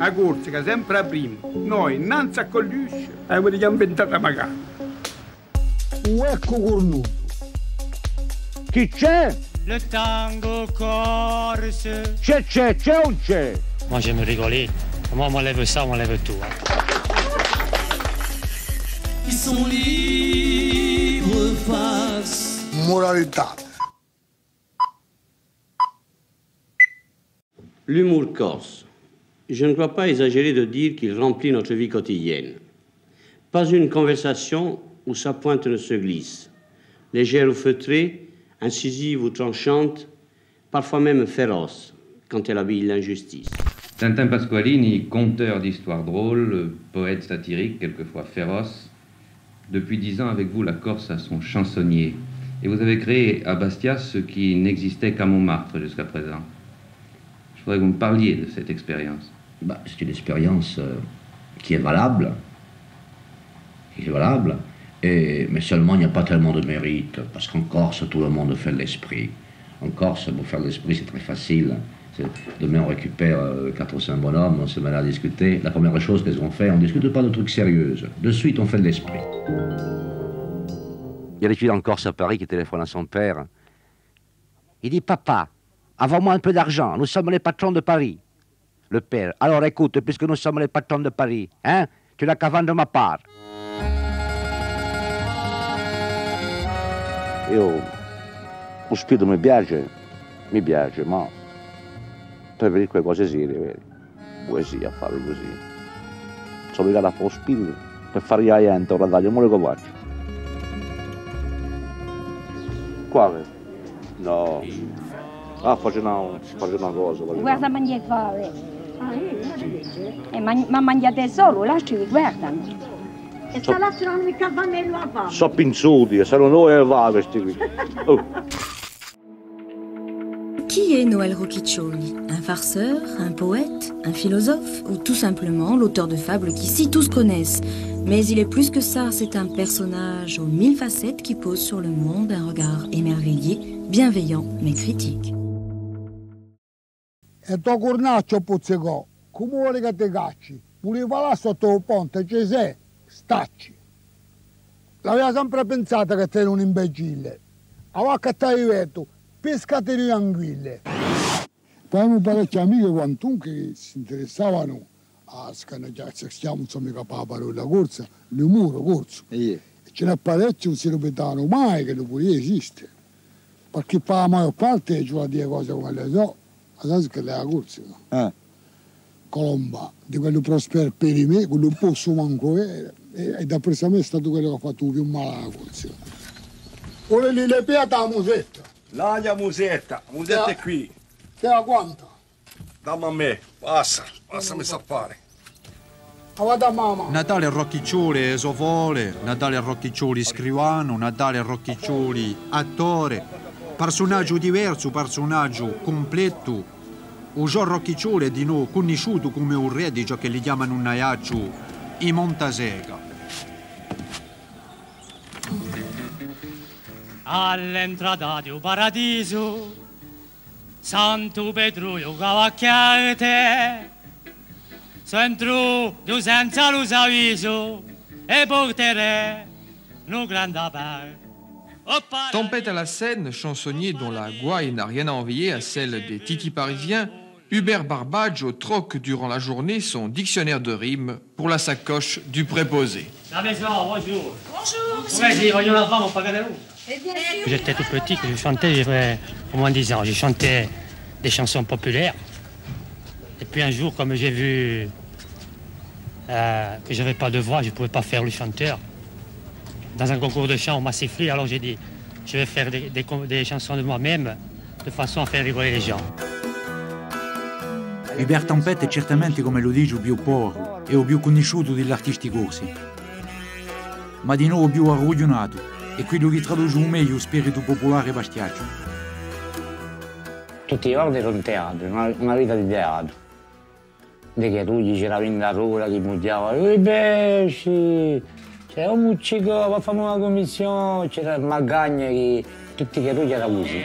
a Corsica, sempre a prima, noi innanzi a Colluscio abbiamo inventato la Macagna. Ecco cornuto. Chi c'è? Le tango corse. C'è o c'è? Ma c'è un rigoletto, ma me levo sta, me levo tua. Ils sont libres face. Moralità. L'humour corse. Je ne crois pas exagérer de dire qu'il remplit notre vie quotidienne. Pas une conversation où sa pointe ne se glisse, légère ou feutrée, incisive ou tranchante, parfois même féroce, quand elle habille l'injustice. Tintin Pasqualini, conteur d'histoires drôles, poète satirique, quelquefois féroce, depuis 10 ans avec vous, la Corse a son chansonnier. Et vous avez créé à Bastia ce qui n'existait qu'à Montmartre jusqu'à présent. Je voudrais que vous me parliez de cette expérience. Bah, c'est une expérience qui est valable, mais seulement il n'y a pas tellement de mérite, parce qu'en Corse, tout le monde fait l'esprit. En Corse, pour faire l'esprit, c'est très facile. Demain, on récupère 4 ou 5 bonhommes, on se met à discuter. La première chose qu'ils ont fait, on ne discute pas de trucs sérieux. De suite, on fait l'esprit. Il y a des filles en Corse à Paris qui téléphonent à son père. Il dit, papa, envoie-moi un peu d'argent, nous sommes les patrons de Paris. Le père, alors écoute, puisque nous sommes les patrons de Paris, hein, tu n'as qu'à vendre ma part. Io lo spirito mi piace, ma preferisco le cose serie, vedi? Poesia, fare così. Sono obbligato a fare lo spirito per fare gli aienti, ora taglio, mo le copacce. Qua, no. Ah, faccio una cosa. Guarda mangiare qua, vedi? Ma mangiate solo, lasci vi guardano. E salato non mi cavanello a va. So pinzuti, sono noi e va questi qui. Oh. Qui est Noël Rocchiccioli? Un farceur, un poète, un philosophe ou tout simplement l'auteur de fables qu'ici tous connaissent? Mais il est plus que ça, c'est un personnage aux 1000 facettes qui pose sur le monde un regard émerveillé, bienveillant mais critique. E to cornaccio puzzicò, come vuole che te cacci? Voleva là sotto il ponte, ci sei? Stacci. L'aveva sempre pensata che te eri un imbecille. Allora che ti detto, pescate le anguille. Avevamo parecchi amici quantunque che si interessavano a scaneggiarsi, stiamo insomma mica la parola corsa, l'umore corso. E ce n'è parecchi non si ripetavano mai che l'umoria esiste. Perché per la maggior parte ci vuole dire cose come le so, ma sai che le ha corso. Colomba, di quello prospero per me, quello posso manco era. E da presso a me è stato quello che ha fatto più male alla corsa. Ora lì le piata la musetta. La musetta è qui. Te la quanta? Dammi a me, passami a fare. Natale Rocchiccioli esovole, Natale Rocchiccioli scrivano, Natale Rocchiccioli attore, personaggio diverso, personaggio completo. Uso Rocchiccioli è di noi conosciuto come un redigio che li chiamano un naiaccio in Montasega. All'entrata di un paradiso, Santo Petruio cavacchiate, sentru di senza l'usaviso e porterè un grande pace. Tempête à la scène, chansonnier dont la gouaille n'a rien à envier à celle des titis parisiens, Hubert Barbage troque durant la journée son dictionnaire de rimes pour la sacoche du préposé. La maison, bonjour. Bonjour. J'étais tout petit, je chantais, j'avais au moins 10 ans, je chantais des chansons populaires. Et puis un jour, comme j'ai vu que j'avais pas de voix, je pouvais pas faire le chanteur. Dans un concours de chant, on m'a sifflé, alors j'ai dit je vais faire des chansons de moi-même de façon a far rigoler les gens. Hubert Ampette è certamente, come lo dice, il più povero e il più conosciuto degli artisti corsi, ma di nuovo il più arrugionato e quello che traduce un meglio lo spirito popolare bastiaccio. Tutti i giorni ero in teatro, una vita di teatro. Dei che tu c'era vinta rola, che mugliava, i pesci. C'era un muccico, va a fare una commissione, c'era il macagna che tutti che lui era così.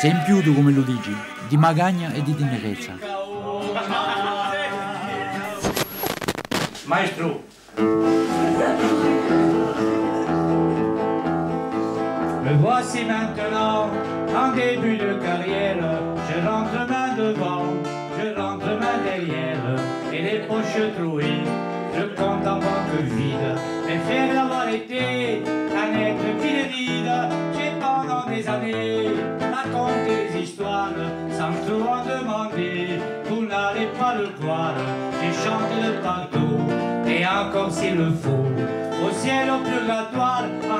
Sei in più tu come lo dici, di macagna e di tenerezza. Maestro! Me voici maintenant, en début de carrière, je rentre main devant, je rentre main derrière, et les poches trouées, je compte en banque vide, mais fier d'avoir été un être qui les vide, j'ai pendant des années raconté des histoires, sans trop en demander, vous n'allez pas le croire, j'ai chanté le partout, et encore s'il le faut, au ciel au purgatoire.